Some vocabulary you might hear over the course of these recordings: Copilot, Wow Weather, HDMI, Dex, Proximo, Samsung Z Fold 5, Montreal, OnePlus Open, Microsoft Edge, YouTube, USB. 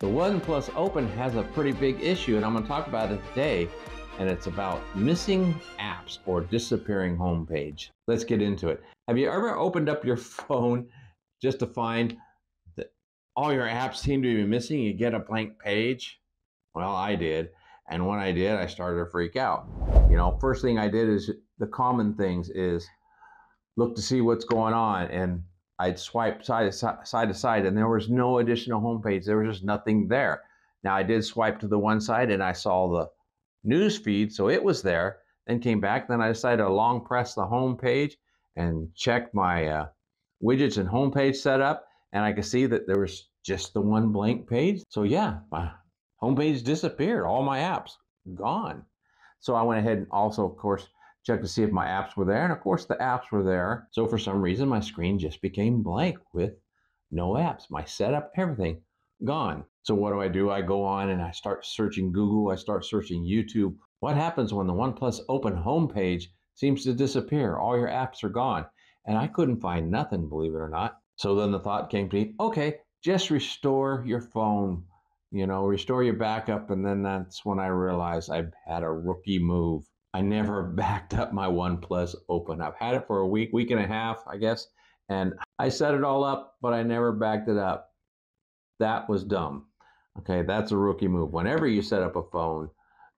The OnePlus Open has a pretty big issue, and I'm going to talk about it today, and it's about missing apps or disappearing homepage. Let's get into it. Have you ever opened up your phone just to find that all your apps seem to be missing? You get a blank page? Well, I did, and when I did, I started to freak out. You know, first thing I did is the common things is look to see what's going on, and I'd swipe side to side, and there was no additional homepage. There was just nothing there. Now, I did swipe to the one side, and I saw the news feed, so it was there, then came back. Then I decided to long press the homepage and check my widgets and homepage setup, and I could see that there was just the one blank page. So yeah, my homepage disappeared. All my apps gone. So I went ahead and also, of course, check to see if my apps were there, and of course the apps were there. So for some reason, my screen just became blank with no apps. My setup, everything gone. So what do? I go on and I start searching Google. I start searching YouTube. What happens when the OnePlus Open homepage seems to disappear? All your apps are gone, and I couldn't find nothing, believe it or not. So then the thought came to me, okay, just restore your phone. You know, restore your backup. And then that's when I realized I had a rookie move. I never backed up my OnePlus Open. I've had it for a week, week and a half, I guess, and I set it all up, but I never backed it up. That was dumb. Okay, that's a rookie move. Whenever you set up a phone,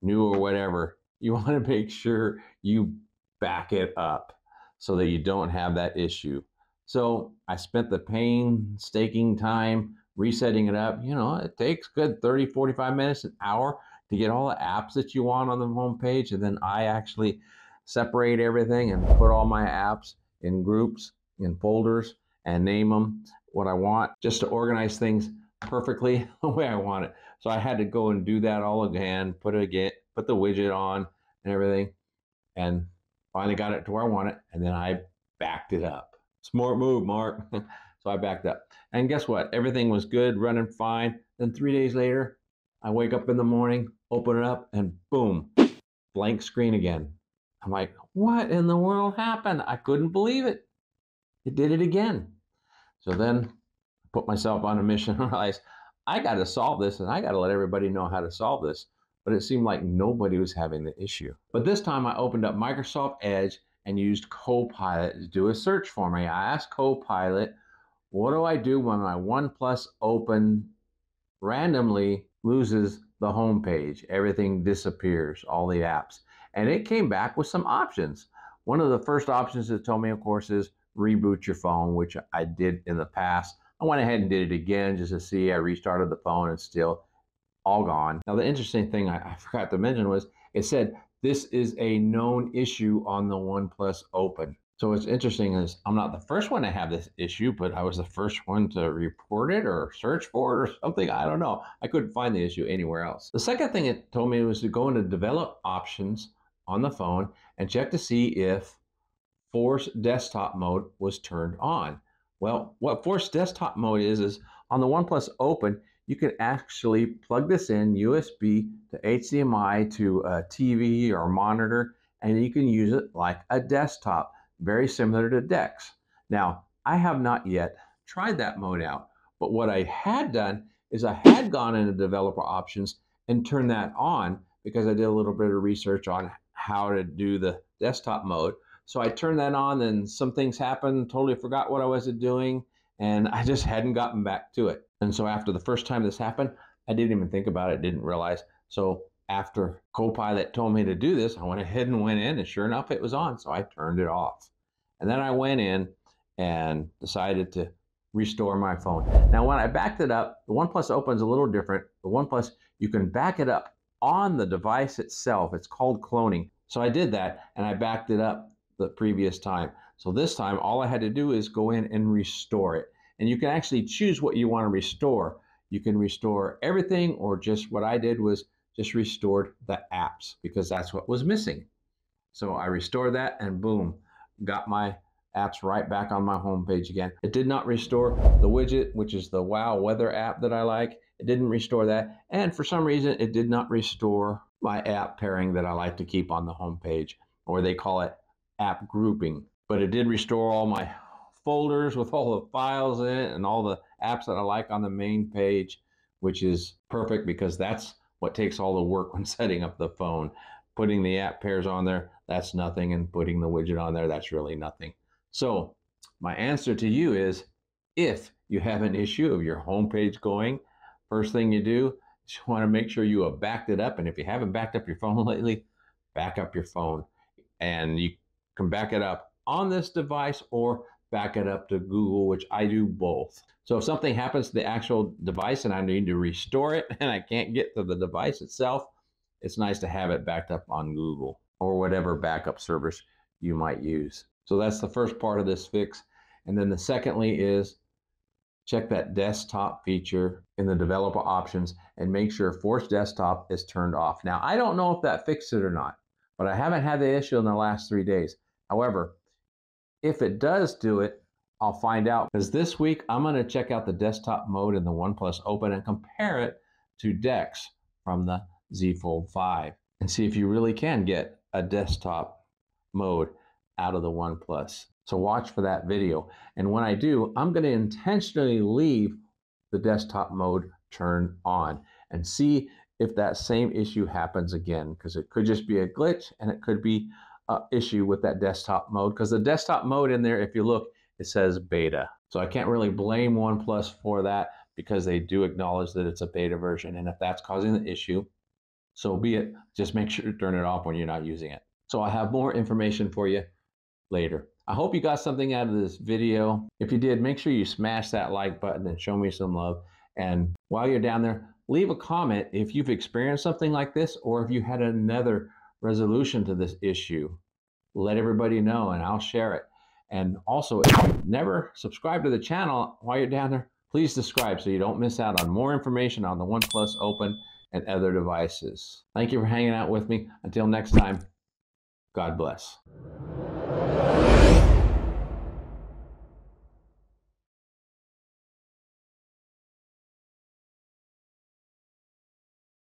new or whatever, you want to make sure you back it up so that you don't have that issue. So I spent the painstaking time resetting it up. You know, it takes good 30, 45 minutes, an hour to get all the apps that you want on the home page. And then I actually separate everything and put all my apps in groups, in folders, and name them what I want, just to organize things perfectly the way I want it. So I had to go and do that all again, put the widget on and everything, and finally got it to where I want it, and then I backed it up. Smart move, Mark. So I backed up. And guess what? Everything was good, running fine. Then 3 days later, I wake up in the morning, open it up, and boom, blank screen again. I'm like, what in the world happened? I couldn't believe it. It did it again. So then I put myself on a mission and realized I got to solve this, and I got to let everybody know how to solve this. But it seemed like nobody was having the issue. But this time I opened up Microsoft Edge and used Copilot to do a search for me. I asked Copilot, what do I do when my OnePlus Open randomly loses the home page? Everything disappears, all the apps. And it came back with some options. One of the first options it told me, of course, is reboot your phone, which I did in the past. I went ahead and did it again just to see. I restarted the phone and still all gone. Now, the interesting thing I forgot to mention was it said this is a known issue on the OnePlus Open. So what's interesting is I'm not the first one to have this issue, but I was the first one to report it or search for it or something. I don't know. I couldn't find the issue anywhere else. The second thing it told me was to go into develop options on the phone and check to see if force desktop mode was turned on. Well, what force desktop mode is on the OnePlus Open, you can actually plug this in USB to HDMI to a TV or monitor, and you can use it like a desktop. Very similar to Dex. Now, I have not yet tried that mode out, but what I had done is I had gone into developer options and turned that on because I did a little bit of research on how to do the desktop mode. So I turned that on, and some things happened, totally forgot what I was doing, and I just hadn't gotten back to it. And so after the first time this happened, I didn't even think about it, didn't realize. So after Copilot told me to do this, I went ahead and went in, and sure enough, it was on, so I turned it off. And then I went in and decided to restore my phone. Now, when I backed it up, the OnePlus Open's a little different. The OnePlus, you can back it up on the device itself. It's called cloning. So I did that, and I backed it up the previous time. So this time, all I had to do is go in and restore it. And you can actually choose what you want to restore. You can restore everything, or just what I did was just restored the apps because that's what was missing. So I restored that, and boom, got my apps right back on my home page again. It did not restore the widget, which is the Wow Weather app that I like. It didn't restore that. And for some reason, it did not restore my app pairing that I like to keep on the home page, or they call it app grouping. But it did restore all my folders with all the files in it and all the apps that I like on the main page, which is perfect because that's what takes all the work when setting up the phone. Putting the app pairs on there, that's nothing, and putting the widget on there, that's really nothing. So my answer to you is, if you have an issue of your home page going, first thing you do is you want to make sure you have backed it up. And if you haven't backed up your phone lately, back up your phone. And you can back it up on this device or back it up to Google, which I do both. So if something happens to the actual device and I need to restore it and I can't get to the device itself, it's nice to have it backed up on Google or whatever backup service you might use. So that's the first part of this fix. And then the secondly is check that desktop feature in the developer options and make sure force desktop is turned off. Now, I don't know if that fixed it or not, but I haven't had the issue in the last 3 days. However, if it does do it, I'll find out, because this week I'm going to check out the desktop mode in the OnePlus Open and compare it to Dex from the Z Fold 5 and see if you really can get a desktop mode out of the OnePlus. So watch for that video. And when I do, I'm going to intentionally leave the desktop mode turned on and see if that same issue happens again, because it could just be a glitch and it could be an issue with that desktop mode, because the desktop mode in there, if you look, it says beta. So I can't really blame OnePlus for that, because they do acknowledge that it's a beta version. And if that's causing the issue, so be it. Just make sure to turn it off when you're not using it. So I have more information for you later. I hope you got something out of this video. If you did, make sure you smash that like button and show me some love. And while you're down there, leave a comment if you've experienced something like this, or if you had another resolution to this issue. Let everybody know and I'll share it. And also, if you've never subscribed to the channel while you're down there, please subscribe so you don't miss out on more information on the OnePlus Open and other devices. Thank you for hanging out with me. Until next time, God bless.